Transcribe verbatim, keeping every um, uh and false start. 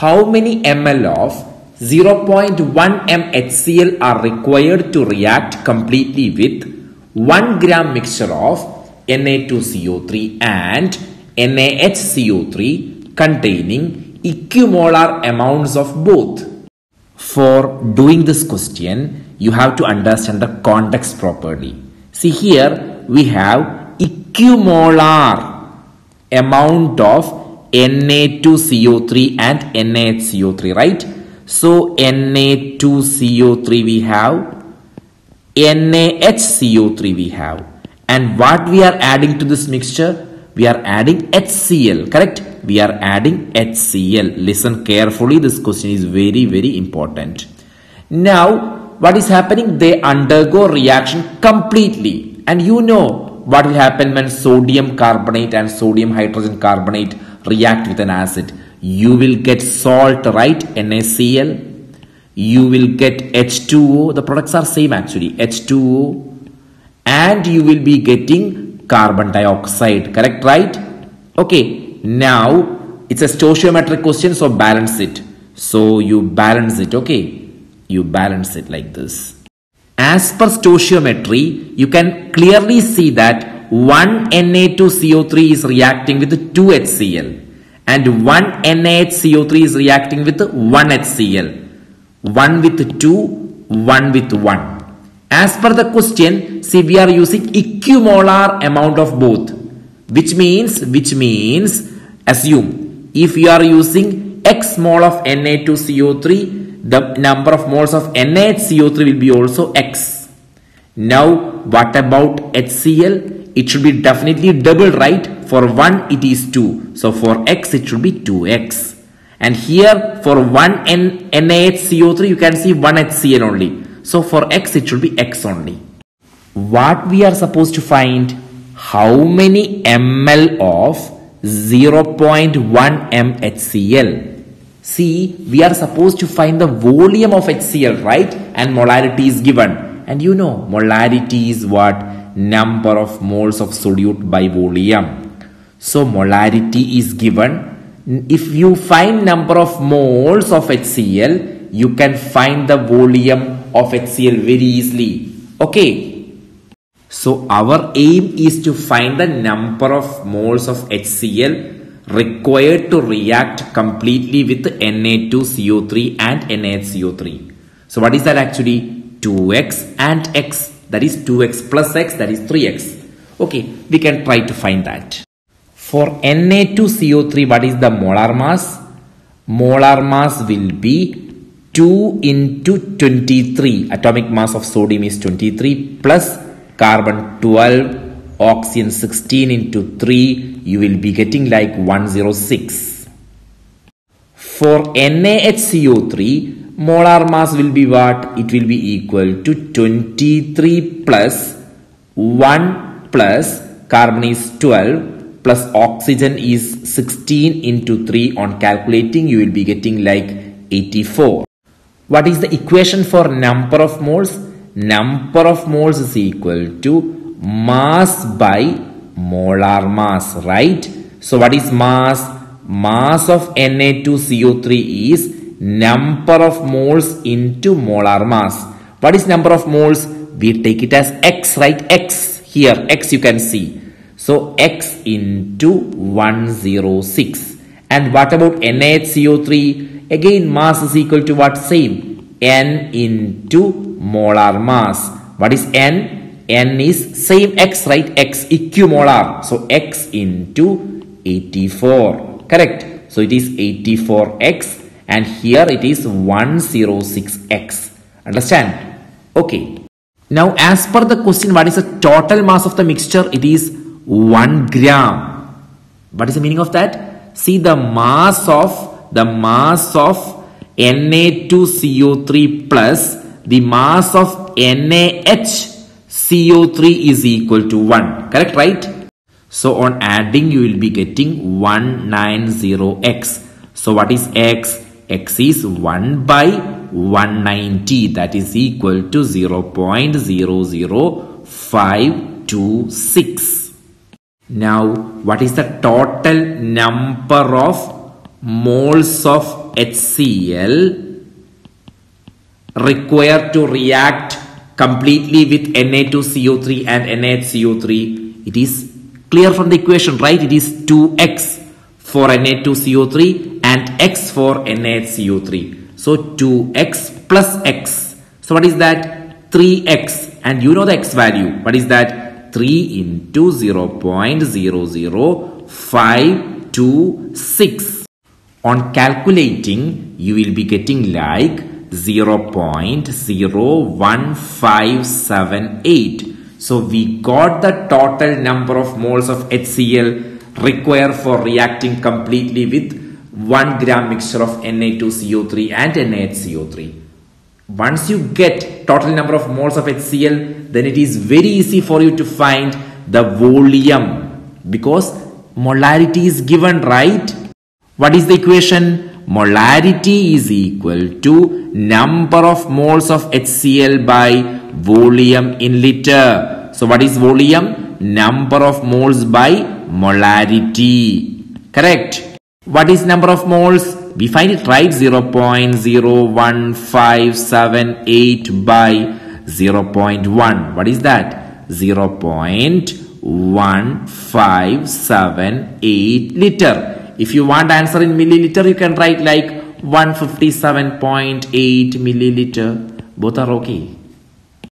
how many ml of zero point one M H C l are required to react completely with one gram mixture of N A two C O three and N A H C O three containing equimolar amounts of both. For doing this question, you have to understand the context properly. See, here we have equimolar amount of N A two C O three and N A H C O three, right? So N A two C O three we have, N A H C O three we have, and what we are adding to this mixture? We are adding H C l, correct? We are adding H C l. Listen carefully, this question is very very important. Now what is happening? They undergo reaction completely, and you know what will happen when sodium carbonate and sodium hydrogen carbonate react with an acid. You will get salt, right? NaCl. You will get H two O. The products are same actually, H two O, and you will be getting carbon dioxide, correct, right? Okay, now it's a stoichiometric question, so balance it. So you balance it, okay? You balance it like this. As per stoichiometry, you can clearly see that one N A two C O three is reacting with two H C l and one N A H C O three is reacting with one H C l. One with two, one with one. As per the question, see, we are using equimolar amount of both, which means, which means, assume if you are using X mole of N A two C O three, the number of moles of N A H C O three will be also X. Now, what about H C l? It should be definitely double, right? For one it is two, so for X it should be two X, and here for one N A H C O three you can see one H C l only, so for X it should be X only. What we are supposed to find? How many ml of zero point one M H C l? See, we are supposed to find the volume of H C l, right? And molarity is given, and you know molarity is what? Number of moles of solute by volume. So molarity is given. If you find number of moles of H C l, you can find the volume of H C l very easily. Okay. So our aim is to find the number of moles of H C l required to react completely with N A two C O three and N A H C O three. So what is that actually? two X and X. That is two X plus X, that is three X. Okay, we can try to find that. For N A two C O three, what is the molar mass? Molar mass will be two into twenty-three. Atomic mass of sodium is twenty-three plus carbon twelve, oxygen sixteen into three. You will be getting like one hundred six. For N A H C O three, molar mass will be what? It will be equal to twenty-three plus one plus carbon is twelve plus oxygen is sixteen into three. On calculating, you will be getting like eighty-four. What is the equation for number of moles? Number of moles is equal to mass by molar mass, right? So what is mass? Mass of N A two C O three is number of moles into molar mass. What is number of moles? We take it as X, right? X here, X you can see. So X into one hundred six. And what about N A H C O three? Again, mass is equal to what? Same, N into molar mass. What is N? N is same X, right? X, equimolar. So X into eighty-four, correct? So it is eighty-four X. And here it is one hundred six X. Understand? Okay. Now as per the question, what is the total mass of the mixture? It is one gram. What is the meaning of that? See, the mass of the mass of N A two C O three plus the mass of N A H C O three is equal to one. Correct, right? So on adding, you will be getting one hundred ninety X. So what is X? X is one by one hundred ninety, that is equal to zero point zero zero five two six. Now, what is the total number of moles of H C l required to react completely with N A two C O three and N a H C O three. It is clear from the equation, right? It is two x for N A two C O three and x for N a H C O three. So two x plus x. So what is that? three x. And you know the x value. What is that? three into zero point zero zero five two six. On calculating, you will be getting like zero point zero one five seven eight. So we got the total number of moles of H C l required for reacting completely with one gram mixture of N a two C O three and N a H C O three. Once you get total number of moles of H C l, then it is very easy for you to find the volume, because molarity is given, right? What is the equation? Molarity is equal to number of moles of H C l by volume in liter. So what is volume? Number of moles by molarity. Correct. What is number of moles? We find it, right? zero point zero one five seven eight by zero point one. What is that? zero point one five seven eight liter. If you want answer in milliliter, you can write like one fifty-seven point eight milliliter. Both are okay.